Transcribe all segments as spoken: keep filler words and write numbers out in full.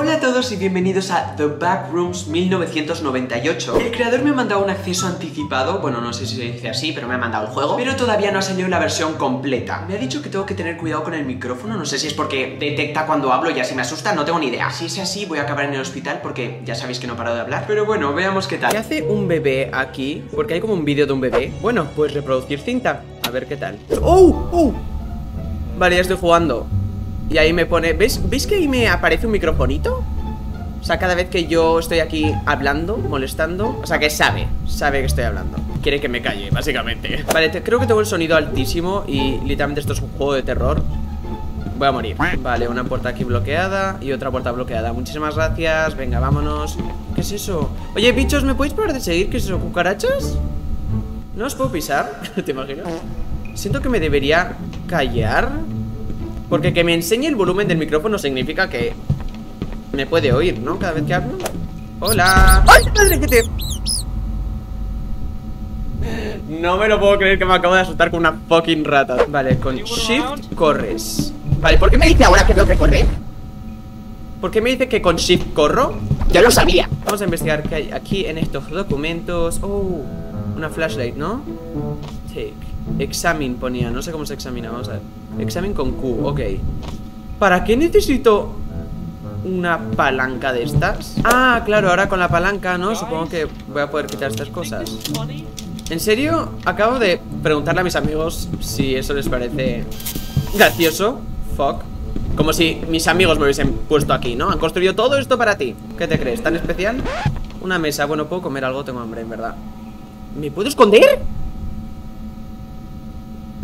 Hola a todos y bienvenidos a The Backrooms mil novecientos noventa y ocho. El creador me ha mandado un acceso anticipado, bueno, no sé si se dice así, pero me ha mandado el juego, pero todavía no ha salido la versión completa. Me ha dicho que tengo que tener cuidado con el micrófono, no sé si es porque detecta cuando hablo y así me asusta, no tengo ni idea. Si es así, voy a acabar en el hospital porque ya sabéis que no paro de hablar. Pero bueno, veamos qué tal. ¿Qué hace un bebé aquí? Porque hay como un vídeo de un bebé. Bueno, pues reproducir cinta, a ver qué tal. ¡Oh! ¡Oh! Vale, ya estoy jugando. Y ahí me pone... ¿Veis? ¿Veis que ahí me aparece un microfonito? O sea, cada vez que yo estoy aquí hablando, molestando... O sea, que sabe, sabe que estoy hablando. Quiere que me calle, básicamente. Vale, te, creo que tengo el sonido altísimo y literalmente esto es un juego de terror. Voy a morir. Vale, una puerta aquí bloqueada y otra puerta bloqueada. Muchísimas gracias, venga, vámonos. ¿Qué es eso? Oye, bichos, ¿me podéis parar de seguir? ¿Qué es eso? ¿Cucarachas? ¿No os puedo pisar? ¿Te imaginas? Siento que me debería callar... Porque que me enseñe el volumen del micrófono significa que me puede oír, ¿no? Cada vez que hablo. ¡Hola! ¡Ay, madre que te! No me lo puedo creer que me acabo de asustar con una fucking rata. Vale, con Shift corres. Vale, ¿por qué me dice ahora que tengo que correr? ¿Por qué me dice que con Shift corro? Yo lo sabía. Vamos a investigar qué hay aquí en estos documentos. Oh, una flashlight, ¿no? Take. Examen ponía, no sé cómo se examina, vamos a ver. Examen con Q, ok. ¿Para qué necesito una palanca de estas? Ah, claro, ahora con la palanca, ¿no? Supongo que voy a poder quitar estas cosas. En serio, acabo de preguntarle a mis amigos si eso les parece gracioso. Fuck. Como si mis amigos me hubiesen puesto aquí, ¿no? Han construido todo esto para ti. ¿Qué te crees? ¿Tan especial? Una mesa, bueno, puedo comer algo, tengo hambre, en verdad. ¿Me puedo esconder?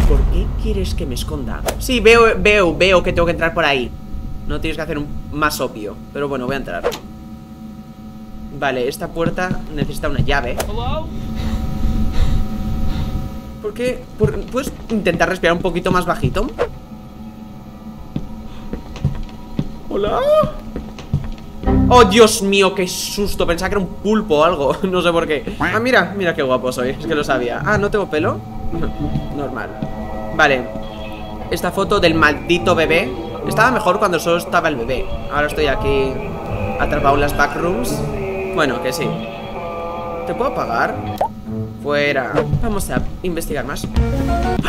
¿Por qué quieres que me esconda? Sí, veo, veo, veo que tengo que entrar por ahí. No tienes que hacer un más obvio. Pero bueno, voy a entrar. Vale, esta puerta necesita una llave. ¿Por qué? ¿Por, ¿Puedes intentar respirar un poquito más bajito? ¿Hola? Oh, Dios mío, qué susto. Pensaba que era un pulpo o algo. No sé por qué. Ah, mira, mira qué guapo soy. Es que lo sabía. Ah, ¿no tengo pelo? Normal. Vale. Esta foto del maldito bebé. Estaba mejor cuando solo estaba el bebé. Ahora estoy aquí atrapado en las backrooms. Bueno, que sí. ¿Te puedo apagar? Fuera. Vamos a investigar más.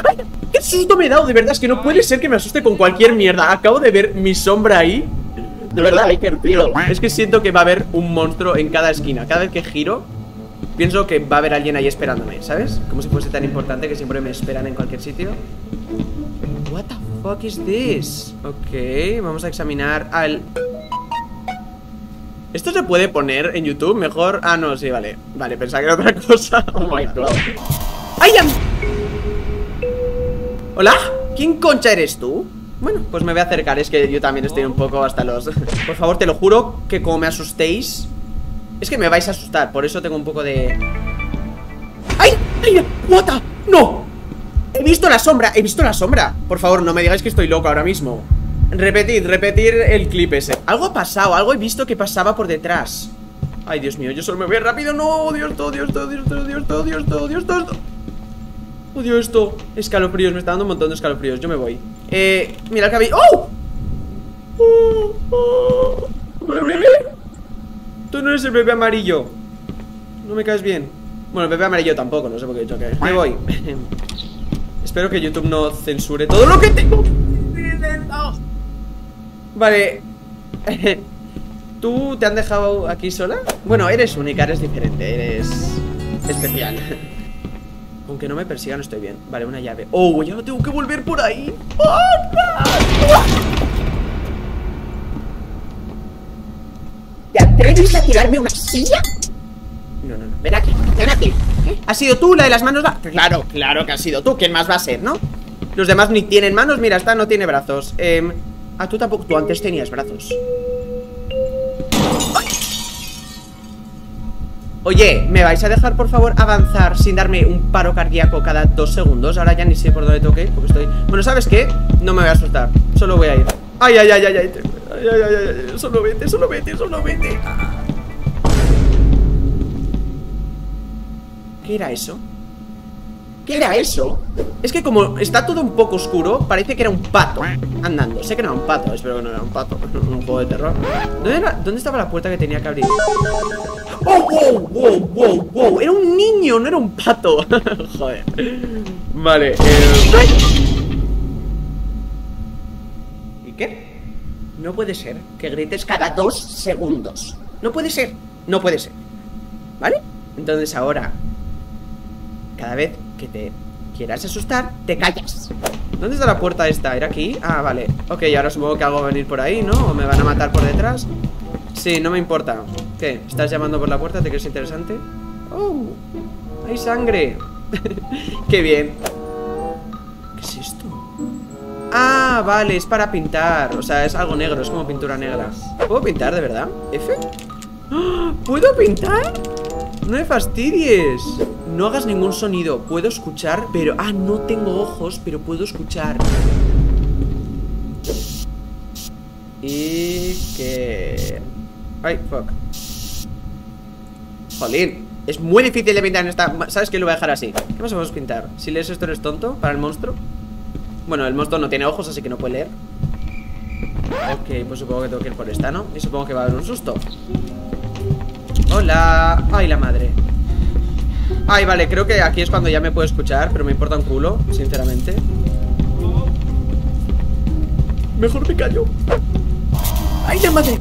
¡Ay! ¡Qué susto me he dado! De verdad, es que no puede ser que me asuste con cualquier mierda. Acabo de ver mi sombra ahí. De verdad, Iker, tío. Es que siento que va a haber un monstruo en cada esquina. Cada vez que giro pienso que va a haber alguien ahí esperándome, ¿sabes? Como si fuese tan importante que siempre me esperan en cualquier sitio. What the fuck is this? Ok, vamos a examinar al... ¿Esto se puede poner en YouTube? Mejor... Ah, no, sí, vale. Vale, pensaba que era otra cosa. Oh my god. ¡Ay, am... ¿Hola? ¿Quién concha eres tú? Bueno, pues me voy a acercar, es que yo también estoy un poco hasta los... Por favor, te lo juro que como me asustéis... Es que me vais a asustar, por eso tengo un poco de... ¡Ay! ¡Ay! ¡What the... ¡No! ¡He visto la sombra! ¡He visto la sombra! Por favor, no me digáis que estoy loco ahora mismo. Repetid, repetir el clip ese. Algo ha pasado, algo he visto que pasaba por detrás. Ay, Dios mío, yo solo me voy rápido. ¡No! ¡Dios, todo, Dios, todo, Dios, todo, Dios, todo, Dios, todo, Dios, todo! Odio esto. Escalofríos, me está dando un montón de escalofríos. Yo me voy. Eh... Mira el cabello... ¡Oh! ¡Oh! ¡Oh! Tú no eres el bebé amarillo. No me caes bien. Bueno, el bebé amarillo tampoco, no sé por qué he dicho que... Me voy. Espero que YouTube no censure todo lo que tengo. Vale. ¿Tú te han dejado aquí sola? Bueno, eres única, eres diferente, eres especial. Aunque no me persigan, estoy bien. Vale, una llave. Oh, ya no tengo que volver por ahí. ¡Oh, no! ¿Te atreves a tirarme una silla? No, no, no. Ven aquí, ven aquí. ¿Eh? ¿Has sido tú la de las manos? La... Claro, claro que has sido tú. ¿Quién más va a ser, no? Los demás ni tienen manos. Mira, esta no tiene brazos. Eh... Ah, tú tampoco. Tú antes tenías brazos. ¡Ay! Oye, ¿me vais a dejar, por favor, avanzar sin darme un paro cardíaco cada dos segundos? Ahora ya ni sé por dónde toque porque estoy... Bueno, ¿sabes qué? No me voy a asustar. Solo voy a ir. ¡Ay, ay, ay, ay, ay! Ay, ay, ay, ay, solo vete, solo vete, solo vete. ¿Qué era eso? ¿Qué era eso? Es que como está todo un poco oscuro, parece que era un pato andando. Sé que no era un pato, espero que no era un pato. Un juego de terror. ¿Dónde, era, ¿Dónde estaba la puerta que tenía que abrir? ¡Oh, wow, wow, wow, wow! Era un niño, no era un pato. Joder. Vale, eh... ¿y qué? No puede ser que grites cada dos segundos. No puede ser, no puede ser. ¿Vale? Entonces ahora, cada vez que te quieras asustar, te callas. ¿Dónde está la puerta esta? ¿Era aquí? Ah, vale. Ok, ahora supongo que algo va a venir por ahí, ¿no? ¿O me van a matar por detrás? Sí, no me importa. ¿Qué? ¿Estás llamando por la puerta? ¿Te crees interesante? ¡Oh! ¡Hay sangre! ¡Qué bien! ¿Qué es esto? Ah, vale, es para pintar. O sea, es algo negro, es como pintura negra. ¿Puedo pintar, de verdad? ¿F? ¿Puedo pintar? No me fastidies. No hagas ningún sonido. Puedo escuchar, pero... Ah, no tengo ojos, pero puedo escuchar. Y que... Ay, fuck. Jolín. Es muy difícil de pintar en esta... ¿Sabes qué? Lo voy a dejar así. ¿Qué más vamos a pintar? Si lees esto eres tonto. Para el monstruo. Bueno, el monstruo no tiene ojos, así que no puede leer. Ok, pues supongo que tengo que ir por esta, ¿no? Y supongo que va a haber un susto. Hola. Ay, la madre. Ay, vale, creo que aquí es cuando ya me puedo escuchar. Pero me importa un culo, sinceramente. Mejor me callo. Ay, la madre.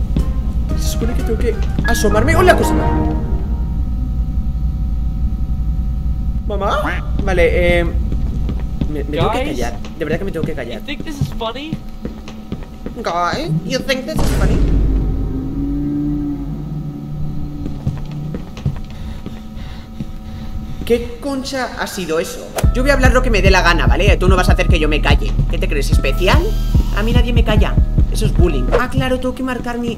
Se supone que tengo que asomarme. ¡Hola, cosa! ¿Mamá? Vale, eh me, me tengo que callar. De verdad que me tengo que callar. ¿Guys? ¿You think this is funny? ¿Qué concha ha sido eso? Yo voy a hablar lo que me dé la gana, ¿vale? Tú no vas a hacer que yo me calle. ¿Qué te crees, especial? A mí nadie me calla. Eso es bullying. Ah, claro, tengo que marcar mi...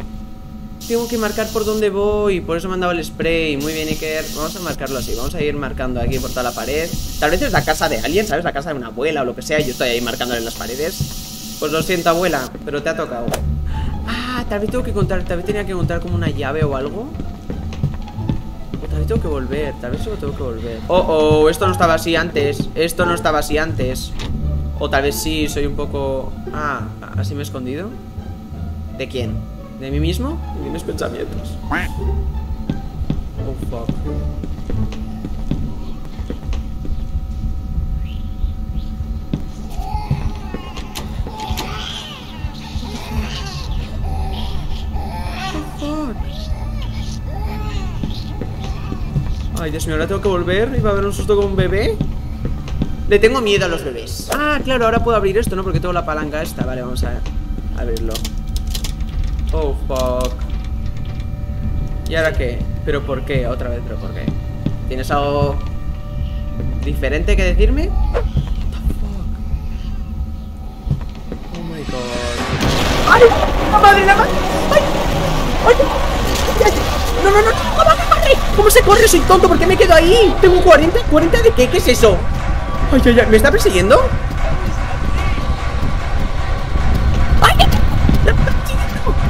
Tengo que marcar por dónde voy. Por eso me han dado el spray. Muy bien, Iker. Vamos a marcarlo así. Vamos a ir marcando aquí por toda la pared. Tal vez es la casa de alguien, ¿sabes? La casa de una abuela o lo que sea. Yo estoy ahí marcándole en las paredes. Pues lo siento, abuela, pero te ha tocado. Ah, tal vez tengo que encontrar... Tal vez tenía que encontrar como una llave o algo. Tal vez tengo que volver, tal vez solo tengo que volver. Oh, oh, esto no estaba así antes. Esto no estaba así antes. O tal vez sí, soy un poco... Ah, así me he escondido. ¿De quién? ¿De mí mismo? De mis pensamientos. Oh, fuck. Ay, Dios mío, ahora tengo que volver. ¿Y va a haber un susto con un bebé? Le tengo miedo a los bebés. Ah, claro, ahora puedo abrir esto, ¿no? Porque tengo la palanca esta. Vale, vamos a abrirlo. Oh, fuck. ¿Y ahora qué? ¿Pero por qué? Otra vez, ¿pero por qué? ¿Tienes algo diferente que decirme? What the fuck. Oh my god. ¡Ay! ¡La madre, la madre! ¡Ay! ¡Ay! ¡Ay! ¡No, no, no! ¡La madre! ¿Cómo se corre? Soy tonto, ¿por qué me quedo ahí? Tengo cuarenta, ¿cuarenta de qué? ¿Qué es eso? Ay, ay, ay, ¿me está persiguiendo? Ay, ay, ay.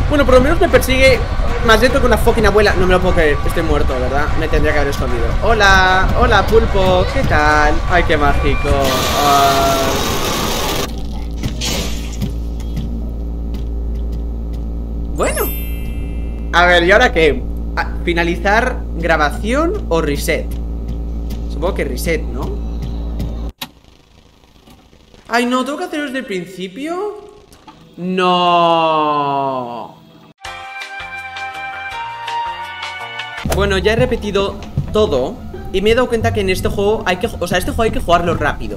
Bueno, por lo menos me persigue más dentro que una fucking abuela. No me lo puedo creer, estoy muerto, ¿verdad? Me tendría que haber escondido. Hola, hola, pulpo, ¿qué tal? Ay, qué mágico. uh... Bueno. A ver, ¿y ahora qué? Finalizar grabación o reset. Supongo que reset, ¿no? Ay, no, ¿tengo que hacerlo desde el principio? No. Bueno, ya he repetido todo. Y me he dado cuenta que en este juego hay que... O sea, este juego hay que jugarlo rápido.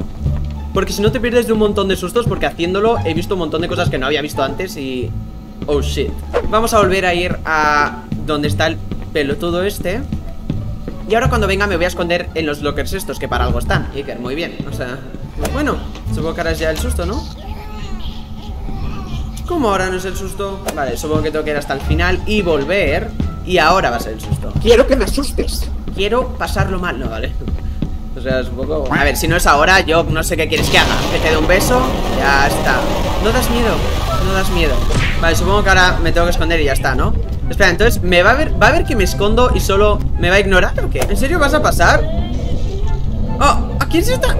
Porque si no te pierdes de un montón de sustos. Porque haciéndolo he visto un montón de cosas que no había visto antes y... Oh, shit. Vamos a volver a ir a... donde está el pelotudo este. Y ahora cuando venga me voy a esconder en los lockers estos, que para algo están. Iker, muy bien, o sea... Bueno, supongo que ahora es ya el susto, ¿no? ¿Cómo ahora no es el susto? Vale, supongo que tengo que ir hasta el final y volver. Y ahora va a ser el susto. Quiero que me asustes. Quiero pasarlo mal, ¿no? Vale. O sea, es un poco... A ver, si no es ahora, yo no sé qué quieres que haga. Que te dé un beso, ya está. No das miedo, no das miedo. Vale, supongo que ahora me tengo que esconder y ya está, ¿no? Espera, entonces, ¿me va a ver, va a ver que me escondo y solo me va a ignorar o qué? ¿En serio vas a pasar? ¡Oh! ¿Quién se está...?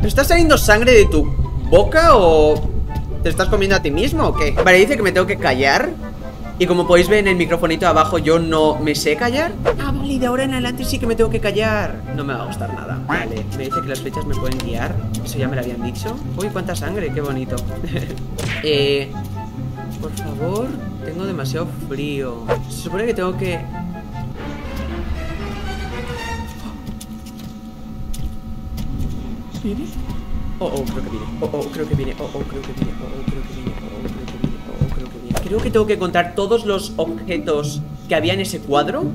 ¿Me está saliendo sangre de tu boca o te estás comiendo a ti mismo o qué? Vale, dice que me tengo que callar. Y como podéis ver en el microfonito abajo, yo no me sé callar. Ah, vale, y de ahora en adelante sí que me tengo que callar. No me va a gustar nada. Vale, me dice que las flechas me pueden guiar. Eso ya me lo habían dicho. Uy, cuánta sangre, qué bonito. eh... Por favor, tengo demasiado frío. Se supone que tengo que... ¿Viene? Oh, oh, creo que viene. Oh, oh, creo que viene. Oh, oh, creo que viene. Oh, oh, creo que viene. Oh, oh, creo que viene. Oh, oh, creo que viene. Creo que tengo que contar todos los objetos que había en ese cuadro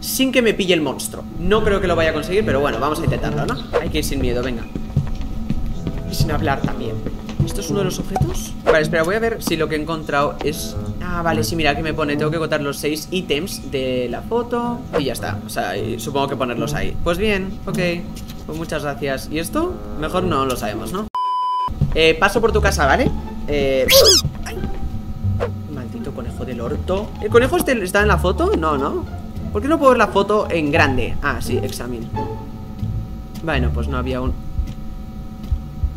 sin que me pille el monstruo. No creo que lo vaya a conseguir, pero bueno, vamos a intentarlo, ¿no? Hay que ir sin miedo, venga. Y sin hablar también. ¿Esto es uno de los objetos? Vale, espera, voy a ver si lo que he encontrado es... Ah, vale, sí, mira, aquí me pone, tengo que contar los seis ítems de la foto. Y ya está, o sea, supongo que ponerlos ahí. Pues bien, ok, pues muchas gracias. ¿Y esto? Mejor no lo sabemos, ¿no? Eh, paso por tu casa, ¿vale? Eh... Ay. Maldito conejo del orto. ¿El conejo este está en la foto? No, ¿no? ¿Por qué no puedo ver la foto en grande? Ah, sí, examen. Bueno, pues no había un...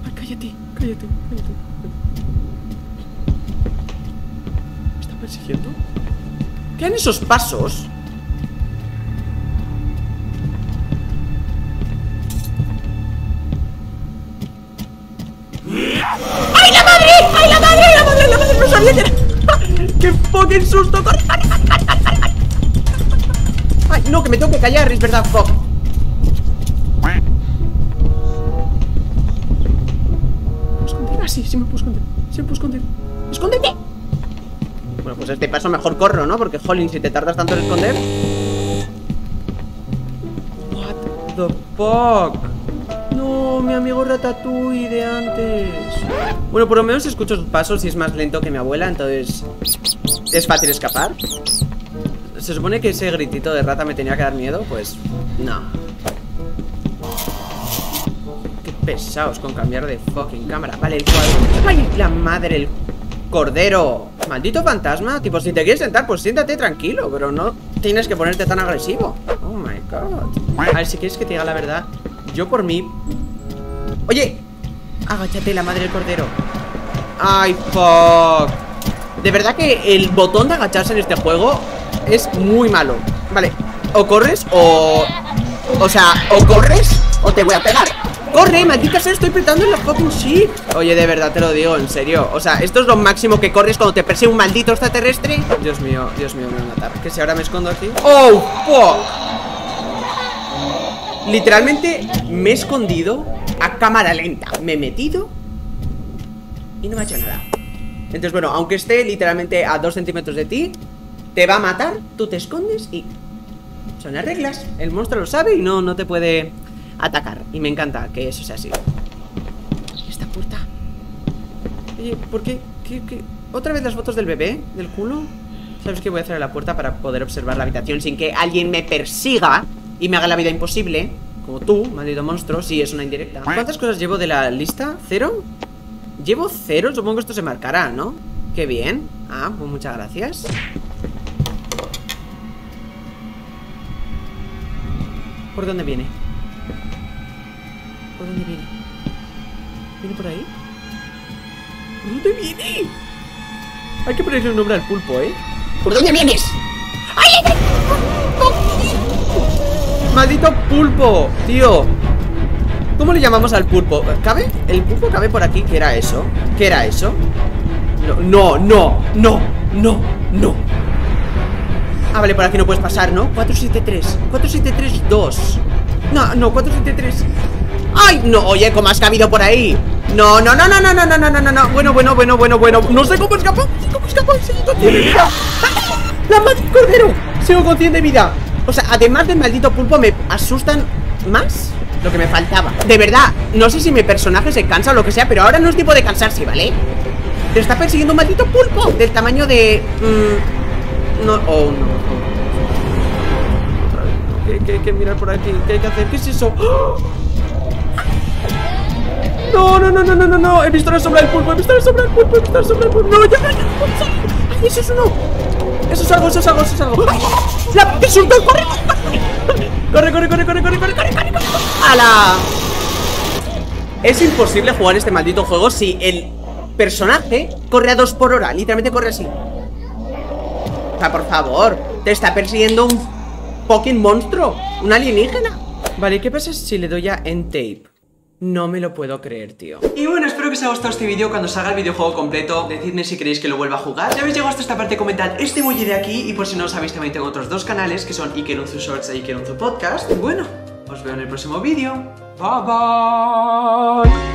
Ay, cállate. Cállate, cállate. ¿Me están persiguiendo? ¿Qué eran esos pasos? ¡Ay, la madre! ¡Ay, la madre! ¡La madre! ¡La madre! ¡No sabía que era! ¡Qué fucking susto! ¡Corre! ¡Ay, no! ¡Que me tengo que callar! Es verdad, fuck. Sí, sí me puedo esconder, sí me puedo esconder. ¡Escóndete! Bueno, pues este paso mejor corro, ¿no? Porque, jolín, si te tardas tanto en esconder. What the fuck. No, mi amigo Ratatouille de antes. Bueno, por lo menos escucho sus pasos y es más lento que mi abuela, entonces es fácil escapar. Se supone que ese gritito de rata me tenía que dar miedo, pues no. Pesaos con cambiar de fucking cámara. Vale, el cuadro. ¡Ay, la madre! El cordero. Maldito fantasma. Tipo, si te quieres sentar, pues siéntate tranquilo. Pero no tienes que ponerte tan agresivo. Oh my god. A ver, si quieres que te diga la verdad, yo por mí... ¡Oye! Agáchate, la madre del cordero. ¡Ay, fuck! De verdad que el botón de agacharse en este juego es muy malo. Vale, o corres o... O sea, o corres o te voy a pegar. ¡Corre, maldita sea! Estoy apretando en la fucking shit. Oye, de verdad, te lo digo, en serio. O sea, esto es lo máximo que corres cuando te persigue un maldito extraterrestre. Dios mío, Dios mío, me van a matar. ¿Que si ahora me escondo aquí? ¡Oh, fuck! Literalmente me he escondido a cámara lenta. Me he metido y no me ha hecho nada. Entonces, bueno, aunque esté literalmente a dos centímetros de ti, te va a matar, tú te escondes y... Son las reglas. El monstruo lo sabe y no, no te puede... atacar, y me encanta que eso sea así. Esta puerta. Oye, ¿por qué? ¿Qué, qué? ¿Otra vez las fotos del bebé? ¿Del culo? ¿Sabes qué? Voy a cerrar la puerta para poder observar la habitación sin que alguien me persiga y me haga la vida imposible. Como tú, maldito monstruo. Sí, es una indirecta. ¿Cuántas cosas llevo de la lista? ¿Cero? Llevo cero, supongo que esto se marcará, ¿no? Qué bien. Ah, pues muchas gracias. ¿Por dónde viene? ¿Por dónde viene? ¿Viene por ahí? ¿Por dónde viene? Hay que ponerle un nombre al pulpo, ¿eh? ¿Por dónde vienes? ¡Ay! ¡Maldito pulpo! Tío, ¿cómo le llamamos al pulpo? ¿Cabe? ¿El pulpo cabe por aquí? ¿Qué era eso? ¿Qué era eso? No, no, no, no, no, no. Ah, vale, por aquí no puedes pasar, ¿no? cuatro siete tres cuatro siete tres dos. No, no, cuatro siete tres. ¡Ay! No, oye, ¿cómo has cabido por ahí? No, no, no, no, no, no, no, no, no, no. Bueno, bueno, bueno, bueno, bueno. No sé cómo escapó. No sé cómo escapó. Sigo con cien de vida. ¡La madre del cordero! Sigo con cien de vida. O sea, además del maldito pulpo, me asustan más lo que me faltaba. De verdad, no sé si mi personaje se cansa o lo que sea, pero ahora no es tipo de cansarse, ¿vale? Te está persiguiendo un maldito pulpo del tamaño de... Mmm, no, oh, no. ¿Qué, qué, qué mirar por aquí? ¿Qué hay que hacer? ¿Qué es eso? ¡Oh! No, no, no, no, no, no, no. He visto la sombra del pulpo, he visto la sombra del pulpo, he visto la sombra del pulpo. No, ya, ya, ya. Ay, eso es uno. Eso es algo, eso es algo, eso es algo. ¡Ay! La... ¡Te soltó! ¡Corre! Corre, corre, corre, corre, corre, corre, corre, corre, corre. ¡Hala! Es imposible jugar este maldito juego si el personaje corre a dos por hora. Literalmente corre así. O sea, por favor. Te está persiguiendo un fucking monstruo. Un alienígena. Vale, ¿qué pasa si le doy a End Tape? No me lo puedo creer, tío. Y bueno, espero que os haya gustado este vídeo. Cuando salga el videojuego completo, decidme si queréis que lo vuelva a jugar. Si habéis llegado hasta esta parte, comentad este emoji de aquí. Y por si no lo sabéis, también tengo otros dos canales, que son Iker Unzu Shorts e Iker Unzu Podcast. Bueno, os veo en el próximo vídeo. Bye bye.